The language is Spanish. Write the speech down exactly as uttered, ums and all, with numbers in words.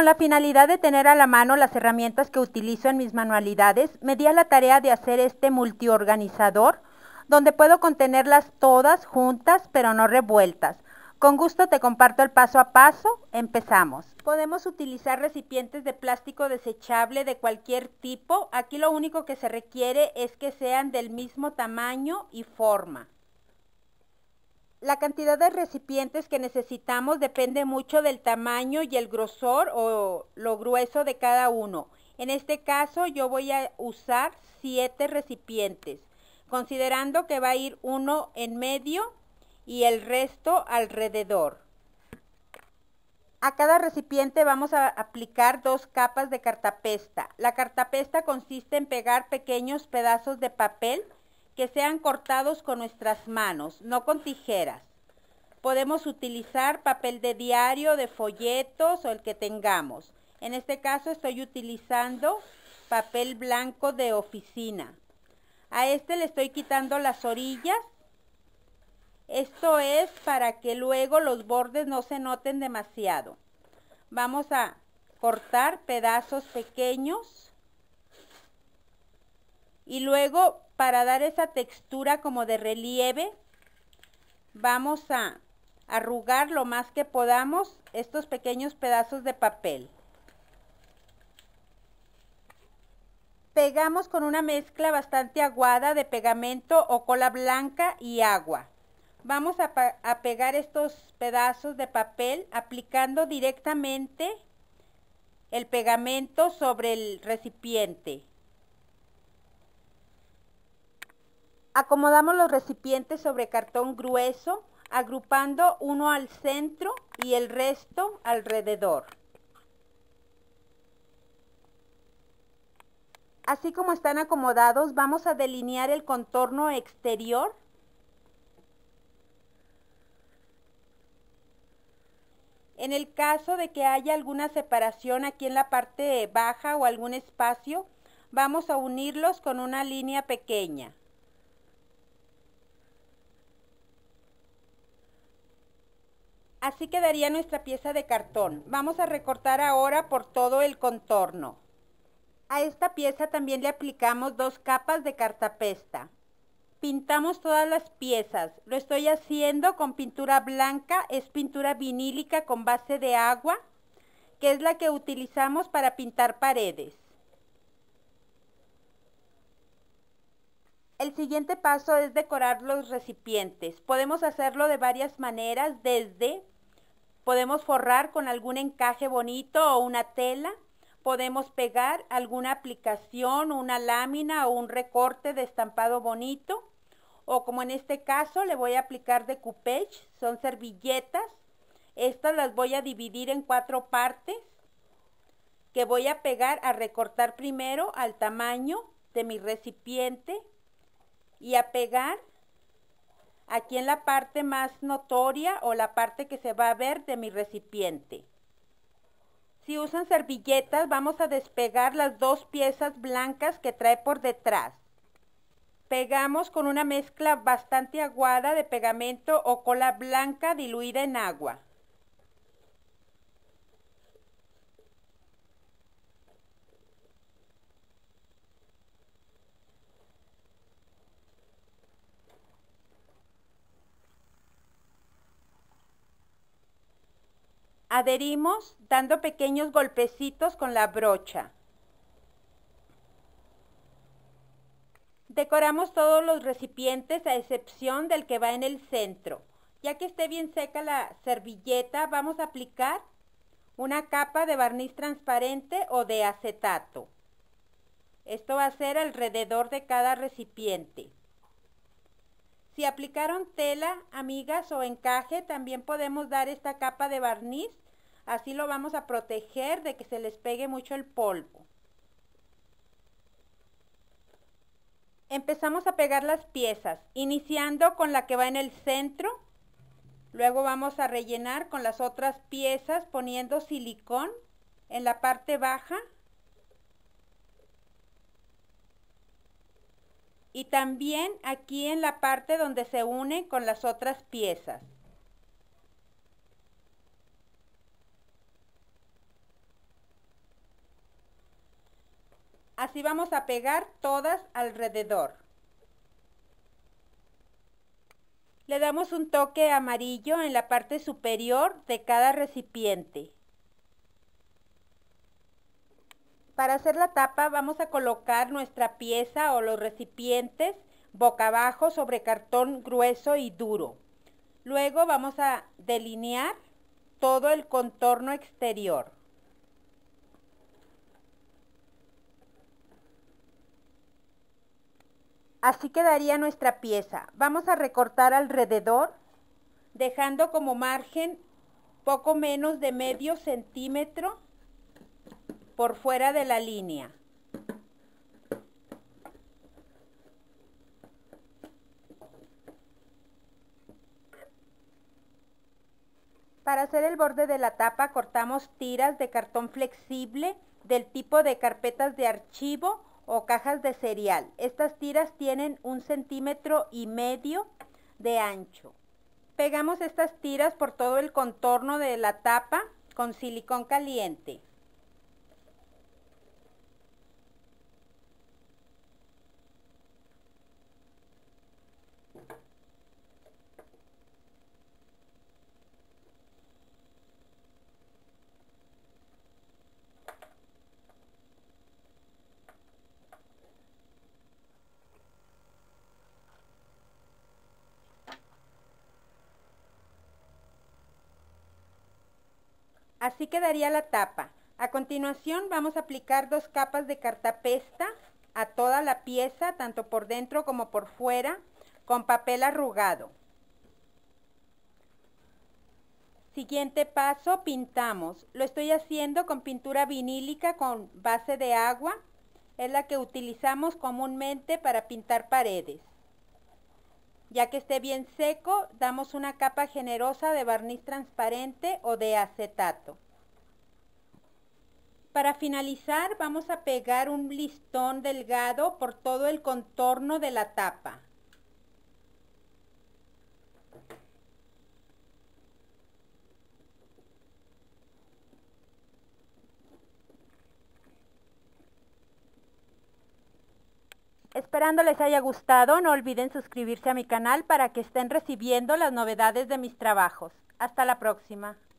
Con la finalidad de tener a la mano las herramientas que utilizo en mis manualidades, me di a la tarea de hacer este multiorganizador, donde puedo contenerlas todas juntas, pero no revueltas. Con gusto te comparto el paso a paso. Empezamos. Podemos utilizar recipientes de plástico desechable de cualquier tipo. Aquí lo único que se requiere es que sean del mismo tamaño y forma. La cantidad de recipientes que necesitamos depende mucho del tamaño y el grosor o lo grueso de cada uno. En este caso yo voy a usar siete recipientes, considerando que va a ir uno en medio y el resto alrededor. A cada recipiente vamos a aplicar dos capas de cartapesta. La cartapesta consiste en pegar pequeños pedazos de papel que sean cortados con nuestras manos, no con tijeras. Podemos utilizar papel de diario, de folletos o el que tengamos. En este caso estoy utilizando papel blanco de oficina. A este le estoy quitando las orillas. Esto es para que luego los bordes no se noten demasiado. Vamos a cortar pedazos pequeños y luego, para dar esa textura como de relieve, vamos a arrugar lo más que podamos estos pequeños pedazos de papel. Pegamos con una mezcla bastante aguada de pegamento o cola blanca y agua. Vamos a, a pegar estos pedazos de papel aplicando directamente el pegamento sobre el recipiente. Acomodamos los recipientes sobre cartón grueso, agrupando uno al centro y el resto alrededor. Así como están acomodados, vamos a delinear el contorno exterior en el caso de que haya alguna separación aquí en la parte baja o algún espacio. Vamos a unirlos con una línea pequeña. Así quedaría nuestra pieza de cartón. Vamos a recortar ahora por todo el contorno. A esta pieza también le aplicamos dos capas de cartapesta. Pintamos todas las piezas. Lo estoy haciendo con pintura blanca, es pintura vinílica con base de agua, que es la que utilizamos para pintar paredes. El siguiente paso es decorar los recipientes. Podemos hacerlo de varias maneras, desde podemos forrar con algún encaje bonito o una tela, podemos pegar alguna aplicación, una lámina o un recorte de estampado bonito, o como en este caso le voy a aplicar decoupage, son servilletas. Estas las voy a dividir en cuatro partes que voy a pegar a recortar primero al tamaño de mi recipiente y a pegar aquí en la parte más notoria o la parte que se va a ver de mi recipiente. Si usan servilletas, vamos a despegar las dos piezas blancas que trae por detrás. Pegamos con una mezcla bastante aguada de pegamento o cola blanca diluida en agua. Adherimos dando pequeños golpecitos con la brocha. Decoramos todos los recipientes a excepción del que va en el centro. Ya que esté bien seca la servilleta, vamos a aplicar una capa de barniz transparente o de acetato. Esto va a ser alrededor de cada recipiente. Si aplicaron tela, amigas, o encaje, también podemos dar esta capa de barniz. Así lo vamos a proteger de que se les pegue mucho el polvo. Empezamos a pegar las piezas, iniciando con la que va en el centro. Luego vamos a rellenar con las otras piezas poniendo silicón en la parte baja. Y también aquí en la parte donde se une con las otras piezas. así vamos a pegar todas alrededor. Le damos un toque amarillo en la parte superior de cada recipiente. Para hacer la tapa vamos a colocar nuestra pieza o los recipientes boca abajo sobre cartón grueso y duro. Luego vamos a delinear todo el contorno exterior. Así quedaría nuestra pieza. Vamos a recortar alrededor, dejando como margen poco menos de medio centímetro por fuera de la línea. Para hacer el borde de la tapa cortamos tiras de cartón flexible del tipo de carpetas de archivo o cajas de cereal. Estas tiras tienen un centímetro y medio de ancho. Pegamos estas tiras por todo el contorno de la tapa con silicón caliente. Así quedaría la tapa. A continuación vamos a aplicar dos capas de cartapesta a toda la pieza, tanto por dentro como por fuera, con papel arrugado. Siguiente paso, pintamos. Lo estoy haciendo con pintura vinílica con base de agua. Es la que utilizamos comúnmente para pintar paredes. Ya que esté bien seco, damos una capa generosa de barniz transparente o de acetato. Para finalizar, vamos a pegar un listón delgado por todo el contorno de la tapa. Esperando les haya gustado, no olviden suscribirse a mi canal para que estén recibiendo las novedades de mis trabajos. Hasta la próxima.